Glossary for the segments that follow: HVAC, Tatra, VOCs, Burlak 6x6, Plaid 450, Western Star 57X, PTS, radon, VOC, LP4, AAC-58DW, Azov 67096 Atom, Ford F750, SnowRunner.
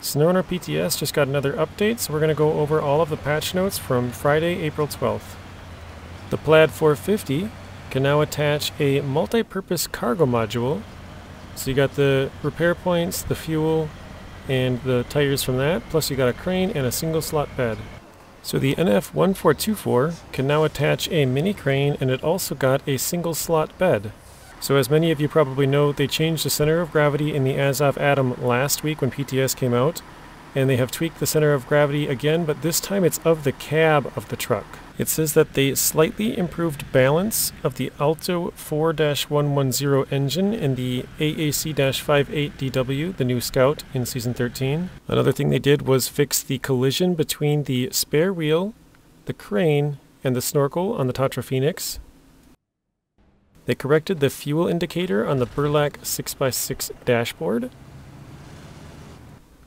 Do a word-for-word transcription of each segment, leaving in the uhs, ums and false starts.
SnowRunner P T S just got another update, so we're going to go over all of the patch notes from Friday, April twelfth. The Plaid four fifty can now attach a multi-purpose cargo module. So you got the repair points, the fuel, and the tires from that, plus you got a crane and a single slot bed. So the N F one four two four can now attach a mini crane, and it also got a single slot bed. So as many of you probably know, they changed the center of gravity in the Azov Atom last week when P T S came out, and they have tweaked the center of gravity again, but this time it's of the cab of the truck. It says that they slightly improved balance of the Alto four one one zero engine and the A A C fifty-eight D W, the new Scout in Season thirteen. Another thing they did was fix the collision between the spare wheel, the crane, and the snorkel on the Tatra Phoenix. They corrected the fuel indicator on the Burlak six by six dashboard.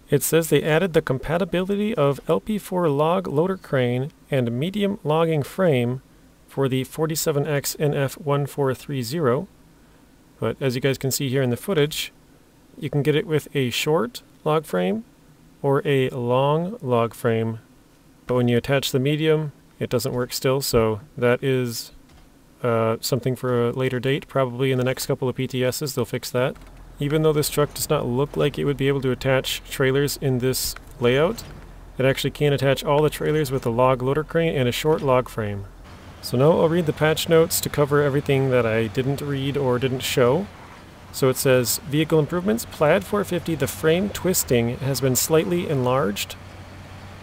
It says they added the compatibility of L P four log loader crane and medium logging frame for the forty-seven X N F fourteen thirty, but as you guys can see here in the footage, you can get it with a short log frame or a long log frame, but when you attach the medium, it doesn't work still, so that is Uh, something for a later date. Probably in the next couple of P T Ss they'll fix that. Even though this truck does not look like it would be able to attach trailers in this layout, it actually can attach all the trailers with a log loader crane and a short log frame. So now I'll read the patch notes to cover everything that I didn't read or didn't show. So it says, vehicle improvements, Plaid four fifty, the frame twisting has been slightly enlarged.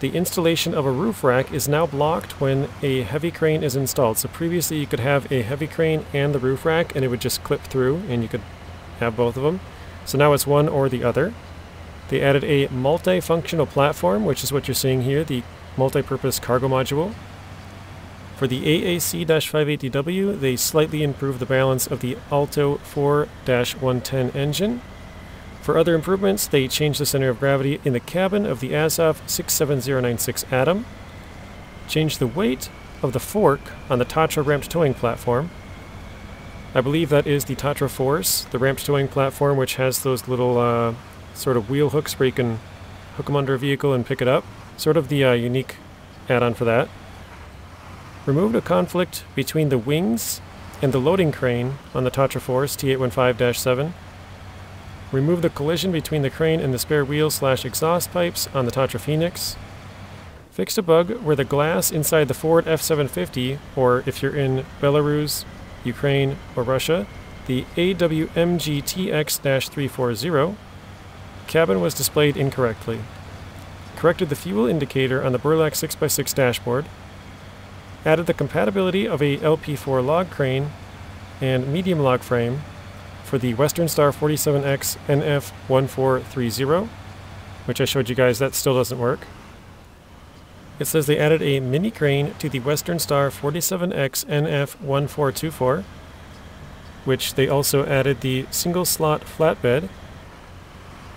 The installation of a roof rack is now blocked when a heavy crane is installed. So previously you could have a heavy crane and the roof rack and it would just clip through and you could have both of them. So now it's one or the other. They added a multi-functional platform, which is what you're seeing here, the multi-purpose cargo module. For the A A C fifty-eight D W, they slightly improved the balance of the Alto four one ten engine. For other improvements, they changed the center of gravity in the cabin of the Azov six seven zero nine six Atom, changed the weight of the fork on the Tatra ramped towing platform. I believe that is the Tatra Force, the ramped towing platform, which has those little uh, sort of wheel hooks where you can hook them under a vehicle and pick it up. Sort of the uh, unique add-on for that. Removed a conflict between the wings and the loading crane on the Tatra Force T eight fifteen dash seven. Remove the collision between the crane and the spare wheel slash exhaust pipes on the Tatra Phoenix. Fixed a bug where the glass inside the Ford F seven fifty, or if you're in Belarus, Ukraine, or Russia, the A W M G T X three forty cabin was displayed incorrectly. Corrected the fuel indicator on the Burlak six by six dashboard. Added the compatibility of a L P four log crane and medium log frame for the Western Star forty-seven X N F fourteen thirty, which I showed you guys, that still doesn't work. It says they added a mini crane to the Western Star forty-seven X N F fourteen twenty-four, which they also added the single slot flatbed.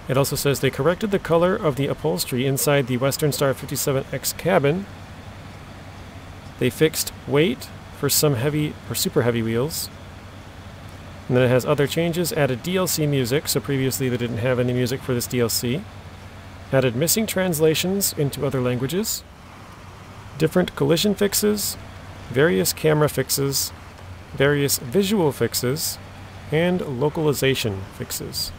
It also says they corrected the color of the upholstery inside the Western Star fifty-seven X cabin. They fixed weight for some heavy or super heavy wheels. And then it has other changes, added D L C music, so previously they didn't have any music for this D L C. Added missing translations into other languages. Different collision fixes, various camera fixes, various visual fixes, and localization fixes.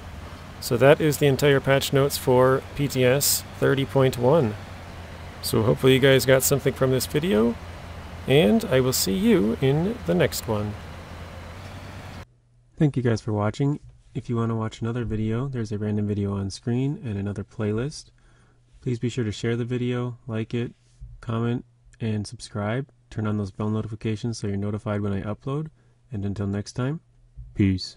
So that is the entire patch notes for P T S thirty point one. So hopefully you guys got something from this video, and I will see you in the next one. Thank you guys for watching. If you want to watch another video, there's a random video on screen and another playlist. Please be sure to share the video, like it, comment, and subscribe. Turn on those bell notifications so you're notified when I upload. And until next time, peace.